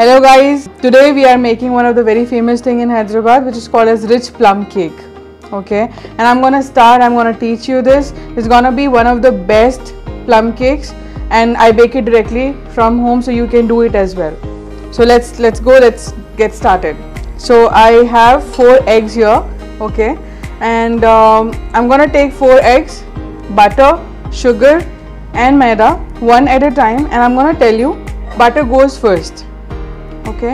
Hello guys, today we are making one of the very famous thing in Hyderabad, which is called as rich plum cake. Okay, and I'm gonna teach you this. It's gonna be one of the best plum cakes, and I bake it directly from home, so you can do it as well. So let's get started. So I have 4 eggs here. Okay, and I'm gonna take 4 eggs, butter, sugar, and maida one at a time, and I'm gonna tell you butter goes first. Okay,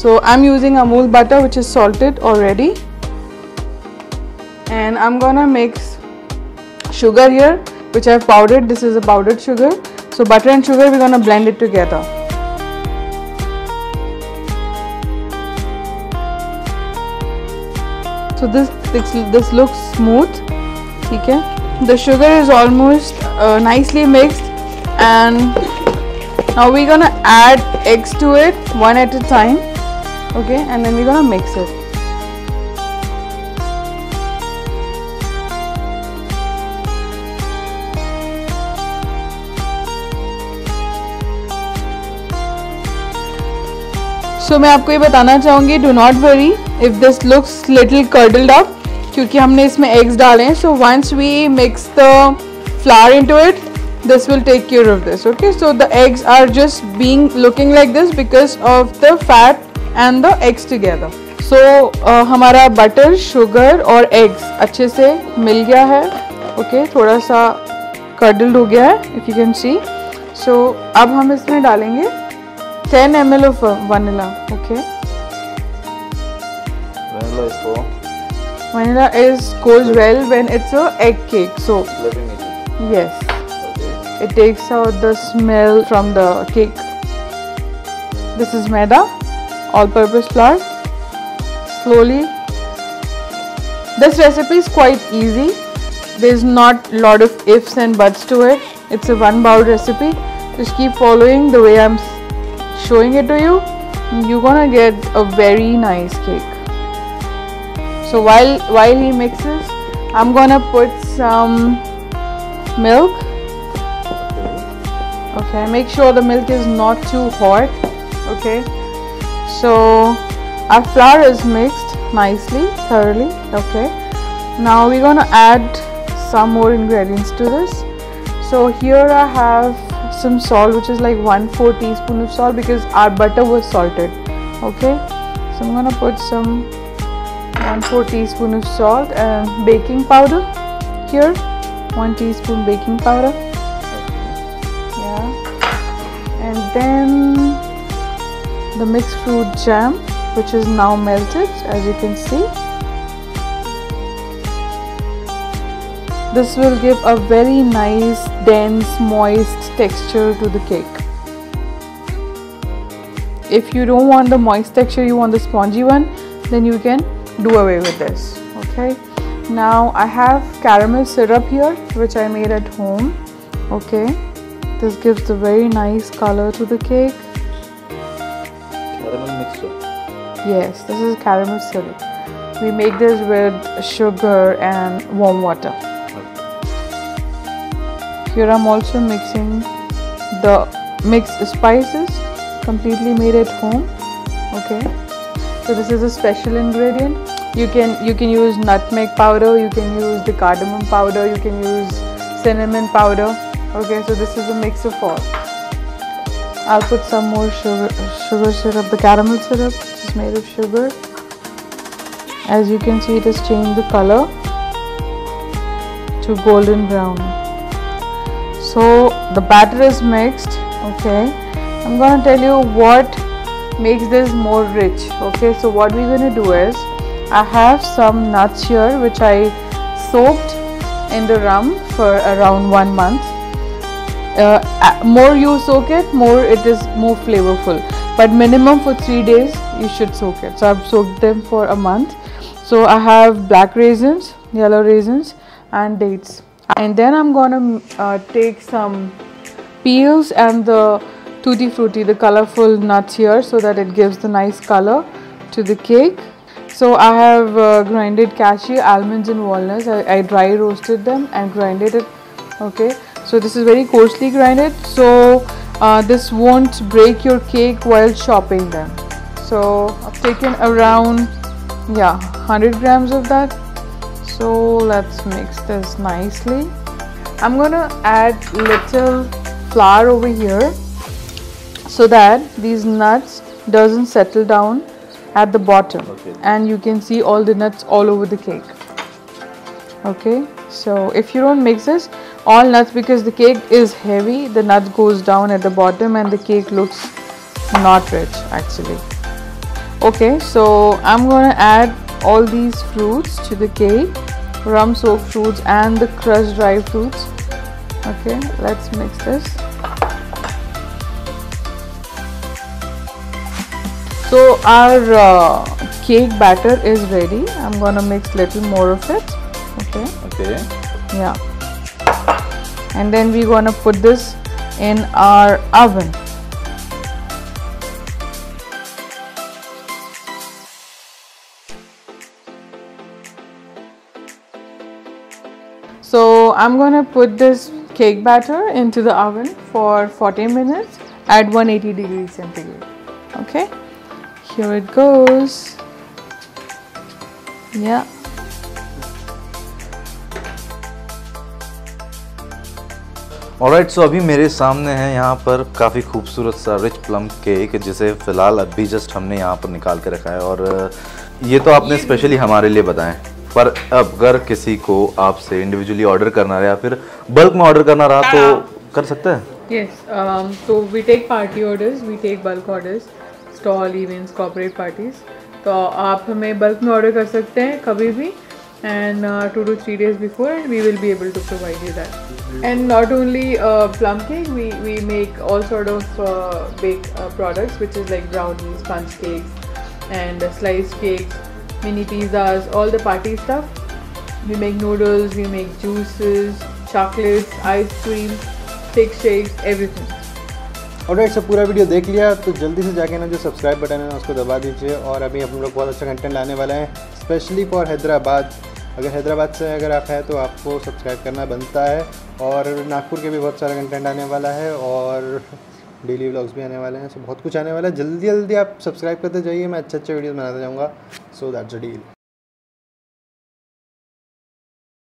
so I'm using Amul butter, which is salted already, and I'm gonna mix sugar here, which I've powdered. This is a powdered sugar. So butter and sugar, we're gonna blend it together. So this looks smooth. Okay, the sugar is almost nicely mixed, and now we're gonna add eggs to it one at a time, okay, and then we're gonna mix it. So मैं आपको ये बताना चाहूँगी, do not worry if this looks little curdled up, क्योंकि हमने इसमें eggs डाले हैं. So once we mix the flour into it, this will take care of this. Okay, so the eggs are just looking like this because of the fat and the eggs together. So हमारा butter, sugar और eggs अच्छे से मिल गया है. Okay, थोड़ा सा curdled हो गया है, if you can see. So अब हम इसमें डालेंगे 10 ml of vanilla. Okay, vanilla goes well when it's a egg cake. So yes, it takes out the smell from the cake. This is maida, all-purpose flour. Slowly. This recipe is quite easy. There's not a lot of ifs and buts to it. It's a one-bowl recipe. Just keep following the way I'm showing it to you. You're gonna get a very nice cake. So while he mixes, I'm gonna put some milk. Okay, make sure the milk is not too hot. Okay, so our flour is mixed nicely, thoroughly. Okay, now we're gonna add some more ingredients to this. So here I have some salt, which is like 1/4 teaspoon of salt, because our butter was salted. Okay, so I'm gonna put some 1/4 teaspoon of salt and baking powder here. 1 teaspoon baking powder. Then the mixed fruit jam, which is now melted, as you can see. This will give a very nice, dense, moist texture to the cake. If you don't want the moist texture, you want the spongy one, then you can do away with this. Okay. Now I have caramel syrup here, which I made at home. Okay. This gives a very nice color to the cake. Caramel mixture. Yes, this is caramel syrup. We make this with sugar and warm water. Here I'm also mixing the mixed spices, completely made at home. Okay. So this is a special ingredient. You can use nutmeg powder, you can use the cardamom powder, you can use cinnamon powder. Okay, so this is a mix of all. I'll put some more sugar syrup, the caramel syrup, which is made of sugar. As you can see, it has changed the color to golden brown. So the batter is mixed. Okay, I'm gonna tell you what makes this more rich. Okay, so what we're gonna do is, I have some nuts here, which I soaked in the rum for around 1 month. More you soak it, more flavorful, but minimum for 3 days you should soak it. So I've soaked them for a month. So I have black raisins, yellow raisins, and dates, and then I'm gonna take some peels and the tutti frutti, the colorful nuts here, so that it gives the nice color to the cake. So I have grinded cashew, almonds, and walnuts. I dry roasted them and grinded it. Okay, so this is very coarsely grinded. So This won't break your cake while chopping them. So I've taken around 100 grams of that. So let's mix this nicely. I'm gonna add little flour over here so that these nuts doesn't settle down at the bottom. Okay. And you can see all the nuts all over the cake. Okay, so if you don't mix this all nuts, because the cake is heavy, the nut goes down at the bottom and the cake looks not rich actually. Okay, so I'm gonna add all these fruits to the cake, rum soaked fruits and the crushed dry fruits. Okay, let's mix this. So our cake batter is ready. I'm gonna mix little more of it. Okay. Yeah. And then we're gonna put this in our oven. So I'm gonna put this cake batter into the oven for 40 minutes at 180 degrees centigrade. Okay, here it goes. Yeah. Alright so अभी मेरे सामने है यहाँ पर काफ़ी खूबसूरत सा rich plum cake, जिसे फ़िलहाल अभी जस्ट हमने यहाँ पर निकाल के रखा है, और ये तो आपने स्पेशली हमारे लिए बताएं, पर अब अगर किसी को आपसे इंडिविजुअली ऑर्डर करना रहा या फिर बल्क में ऑर्डर करना रहा तो कर सकते हैं? यस, तो we take party orders, we take bulk orders, stall events, corporate parties, तो आप हमें बल्क में ऑर्डर कर सकते हैं कभी भी, and 2 to 3 days before, and we will be able to provide you that. And not only plum cake, we make all sort of baked products, which is like brownies, sponge cakes, and sliced cakes, mini pizzas, all the party stuff. We make noodles, we make juices, chocolates, ice cream, shakes, everything. Alright सब पूरा video देख लिया तो जल्दी से जाके ना जो सब्सक्राइब बटन है ना उसको दबा दीजिए, और अभी हम लोग बहुत अच्छा कंटेंट लाने वाले हैं स्पेशली फॉर हैदराबाद। अगर हैदराबाद से अगर आप हैं तो आपको सब्सक्राइब करना बनता है, और नागपुर के भी बहुत सारा कंटेंट आने वाला है, और डेली व्लॉग्स भी आने वाले हैं, सो बहुत कुछ आने वाला है। जल्दी जल्दी आप सब्सक्राइब करते जाइए, मैं अच्छे अच्छे वीडियोज़ बनाता जाऊँगा। So that's a deal.